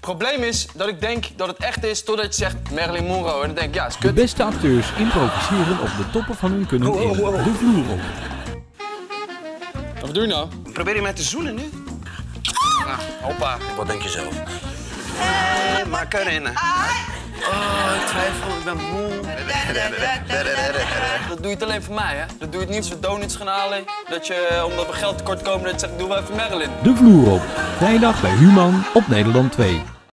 probleem is dat ik denk dat het echt is totdat je zegt Marilyn Monroe. En dan denk ik, ja, is kut. De beste acteurs improviseren op de toppen van hun kunnen de vloer op. Wat doe je nou? Probeer je mij te zoenen nu? Ah, opa. Wat denk je zelf? Maak erin. Oh, ik twijfel, ik ben moe. Dat doe je het alleen voor mij, hè? Dat doe je het niet als we donuts gaan halen. Dat je, omdat we geld tekort komen, dat je zegt, doe maar even Marilyn. De vloer op. Vrijdag bij HUMAN op Nederland 2.